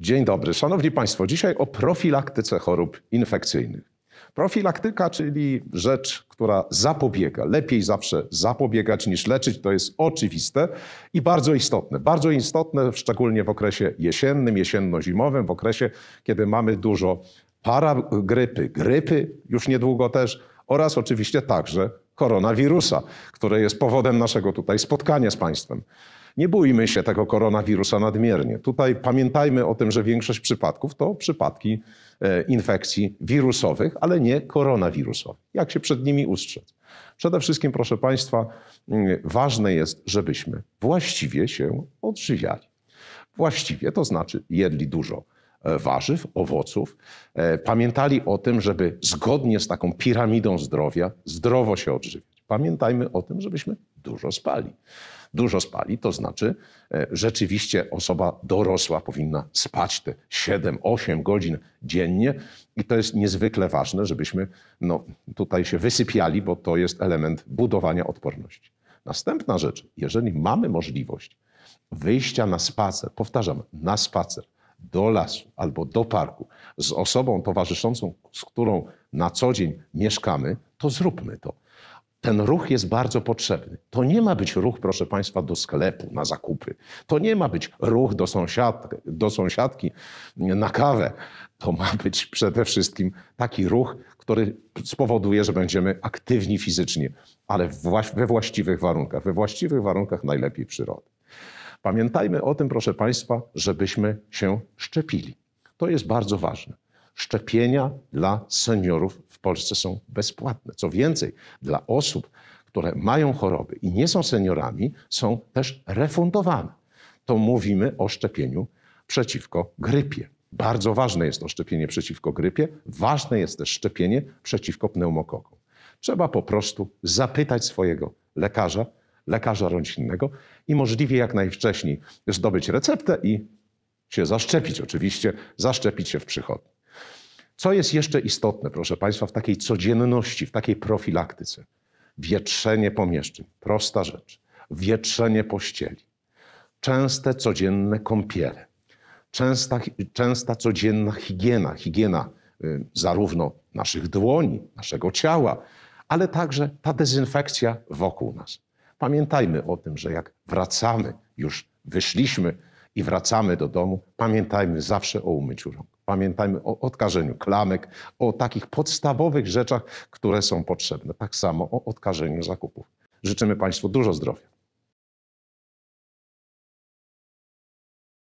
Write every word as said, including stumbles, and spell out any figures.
Dzień dobry. Szanowni Państwo, dzisiaj o profilaktyce chorób infekcyjnych. Profilaktyka, czyli rzecz, która zapobiega. Lepiej zawsze zapobiegać niż leczyć, to jest oczywiste i bardzo istotne. Bardzo istotne, szczególnie w okresie jesiennym, jesienno-zimowym, w okresie, kiedy mamy dużo paragrypy, grypy już niedługo też oraz oczywiście także koronawirusa, który jest powodem naszego tutaj spotkania z Państwem. Nie bójmy się tego koronawirusa nadmiernie. Tutaj pamiętajmy o tym, że większość przypadków to przypadki infekcji wirusowych, ale nie koronawirusowych. Jak się przed nimi ustrzec? Przede wszystkim, proszę Państwa, ważne jest, żebyśmy właściwie się odżywiali. Właściwie to znaczy jedli dużo warzyw, owoców. Pamiętali o tym, żeby zgodnie z taką piramidą zdrowia zdrowo się odżywiać. Pamiętajmy o tym, żebyśmy dużo spali. Dużo spali, to znaczy rzeczywiście osoba dorosła powinna spać te siedem, osiem godzin dziennie i to jest niezwykle ważne, żebyśmy no, tutaj się wysypiali, bo to jest element budowania odporności. Następna rzecz, jeżeli mamy możliwość wyjścia na spacer, powtarzam, na spacer, do lasu albo do parku z osobą towarzyszącą, z którą na co dzień mieszkamy, to zróbmy to. Ten ruch jest bardzo potrzebny. To nie ma być ruch, proszę Państwa, do sklepu, na zakupy. To nie ma być ruch do sąsiadki, do sąsiadki na kawę. To ma być przede wszystkim taki ruch, który spowoduje, że będziemy aktywni fizycznie, ale we właściwych warunkach. We właściwych warunkach najlepiej przyrody. Pamiętajmy o tym, proszę Państwa, żebyśmy się szczepili. To jest bardzo ważne. Szczepienia dla seniorów w Polsce są bezpłatne. Co więcej, dla osób, które mają choroby i nie są seniorami, są też refundowane. To mówimy o szczepieniu przeciwko grypie. Bardzo ważne jest to szczepienie przeciwko grypie. Ważne jest też szczepienie przeciwko pneumokokom. Trzeba po prostu zapytać swojego lekarza, lekarza rodzinnego i możliwie jak najwcześniej zdobyć receptę i się zaszczepić. Oczywiście zaszczepić się w przychodni. Co jest jeszcze istotne, proszę Państwa, w takiej codzienności, w takiej profilaktyce? Wietrzenie pomieszczeń. Prosta rzecz. Wietrzenie pościeli. Częste, codzienne kąpiele. Częsta, częsta codzienna higiena. Higiena y, zarówno naszych dłoni, naszego ciała, ale także ta dezynfekcja wokół nas. Pamiętajmy o tym, że jak wracamy, już wyszliśmy i wracamy do domu, pamiętajmy zawsze o umyciu rąk. Pamiętajmy o odkażeniu klamek, o takich podstawowych rzeczach, które są potrzebne. Tak samo o odkażeniu zakupów. Życzymy Państwu dużo zdrowia.